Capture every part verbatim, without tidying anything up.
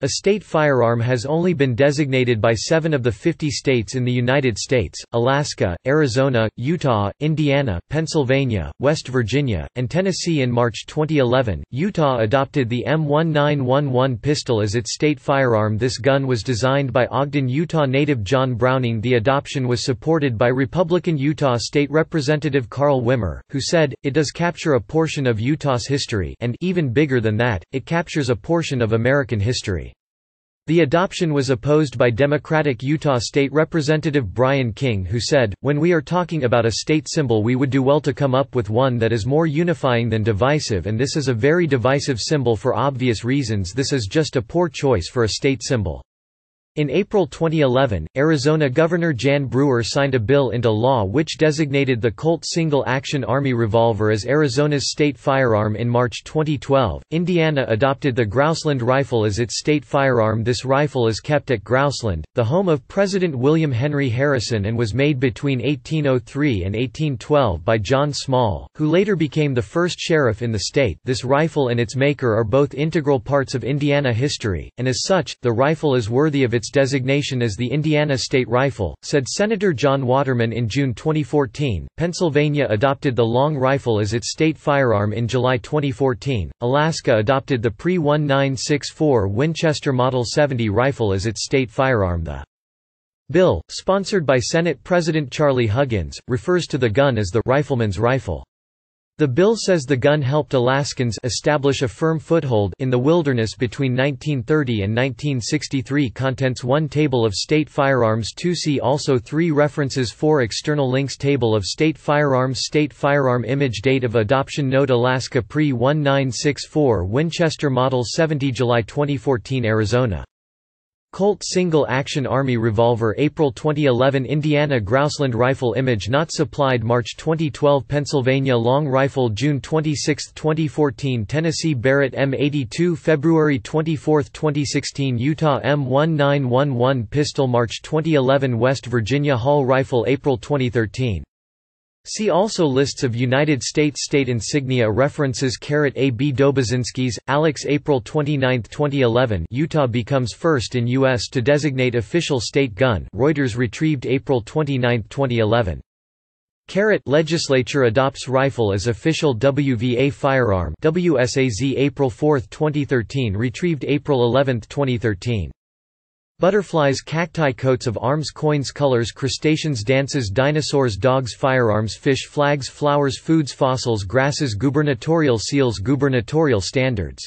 A state firearm has only been designated by seven of the fifty states in the United States: Alaska, Arizona, Utah, Indiana, Pennsylvania, West Virginia, and Tennessee. In March twenty eleven, Utah adopted the M nineteen eleven pistol as its state firearm. This gun was designed by Ogden, Utah native John Browning. The adoption was supported by Republican Utah State Representative Carl Wimmer, who said, "It does capture a portion of Utah's history, and even bigger than that, it captures a portion of American history." The adoption was opposed by Democratic Utah State Representative Brian King, who said, "When we are talking about a state symbol, we would do well to come up with one that is more unifying than divisive, and this is a very divisive symbol for obvious reasons. This is just a poor choice for a state symbol." In April twenty eleven, Arizona Governor Jan Brewer signed a bill into law which designated the Colt Single Action Army Revolver as Arizona's state firearm. In March twenty twelve, Indiana adopted the Grouseland rifle as its state firearm. This rifle is kept at Grouseland, the home of President William Henry Harrison, and was made between eighteen oh three and eighteen twelve by John Small, who later became the first sheriff in the state. This rifle and its maker are both integral parts of Indiana history, and as such, the rifle is worthy of its designation as the Indiana State Rifle, said Senator John Waterman. In June twenty fourteen, Pennsylvania adopted the long rifle as its state firearm. In July twenty fourteen, Alaska adopted the pre nineteen sixty-four Winchester Model seventy rifle as its state firearm. The bill, sponsored by Senate President Charlie Huggins, refers to the gun as the rifleman's rifle. The bill says the gun helped Alaskans establish a firm foothold in the wilderness between nineteen thirty and nineteen sixty-three. Contents: one Table of State Firearms. two See also three References. four External links. Table of State Firearms. State Firearm Image. Date of Adoption. Note: Alaska pre nineteen sixty-four Winchester Model seventy, July twenty fourteen. Arizona Colt Single Action Army Revolver, April twenty eleven. Indiana Grouseland Rifle. Image not supplied. March twenty twelve. Pennsylvania Long Rifle. June twenty-sixth twenty fourteen. Tennessee Barrett M eighty-two. February twenty-fourth twenty sixteen. Utah M nineteen eleven Pistol. March twenty eleven. West Virginia Hall Rifle. April twenty thirteen. See also lists of United States state insignia. References. A B Dobozinski's, Alex. April twenty-ninth twenty eleven. Utah becomes first in U S to designate official state gun. Reuters retrieved April twenty-ninth twenty eleven. Legislature adopts rifle as official W V A firearm. W S A Z April fourth twenty thirteen. Retrieved April eleventh twenty thirteen. Butterflies, cacti, coats of arms, coins, colors, crustaceans, dances, dinosaurs, dogs, firearms, fish, flags, flowers, foods, fossils, grasses, gubernatorial seals, gubernatorial standards,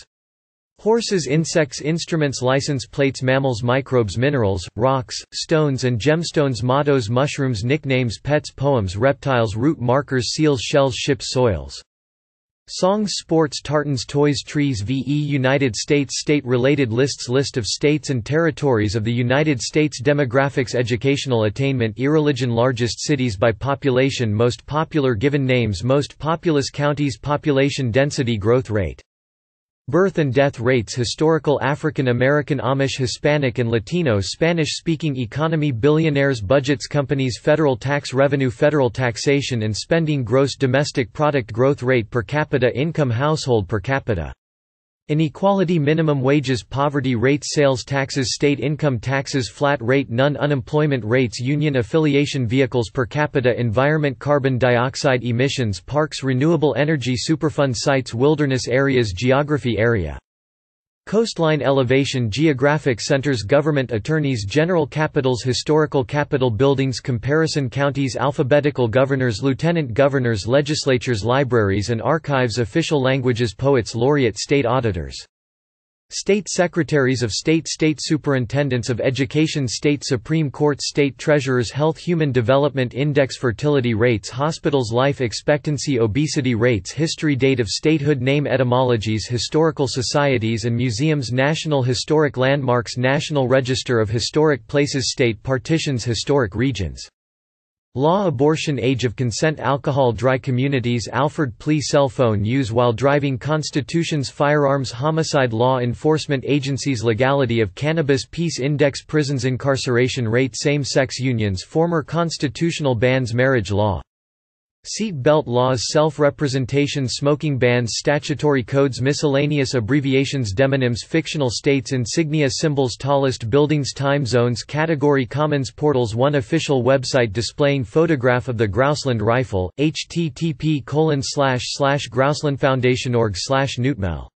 horses, insects, instruments, license plates, mammals, microbes, minerals, rocks, stones and gemstones, mottos, mushrooms, nicknames, pets, poems, reptiles, route markers, seals, shells, ships, soils, songs, sports, tartans, toys, trees. V E United States state-related lists. List of states and territories of the United States. Demographics. Educational attainment. Irreligion. Largest cities by population. Most popular. Given names. Most populous counties. Population density. Growth rate. Birth and death rates. Historical. African American, Amish, Hispanic and Latino. Spanish-speaking economy. Billionaires. Budgets. Companies. Federal tax revenue. Federal taxation and spending. Gross domestic product. Growth rate. Per capita income. Household per capita. Inequality. Minimum wages. Poverty rates. Sales taxes. State income taxes. Flat rate. None. Unemployment rates. Union affiliation. Vehicles per capita. Environment. Carbon dioxide emissions. Parks. Renewable energy. Superfund sites. Wilderness areas. Geography. Area coastline elevation. Geographic centers. Government attorneys general. Capitals. Historical capital buildings. Comparison. Counties. Alphabetical. Governors. Lieutenant governors. Legislatures. Libraries and archives. Official languages. Poets laureate. State auditors. State secretaries of state. State superintendents of education. State supreme courts. State treasurers. Health. Human development index. Fertility rates. Hospitals. Life expectancy. Obesity rates. History. Date of statehood. Name. Etymologies. Historical societies and museums. National historic landmarks. National register of historic places. State partitions. Historic regions. Law abortion age of consent alcohol dry communities Alford plea cell phone use while driving constitutions firearms homicide law enforcement agencies legality of cannabis peace index prisons incarceration rate same-sex unions former constitutional bans marriage law seat belt laws self-representation smoking bans statutory codes miscellaneous abbreviations demonyms fictional states insignia symbols tallest buildings time zones category commons portals one official website displaying photograph of the Grouseland rifle http colon slash slash grouselandfoundation org slash newtmel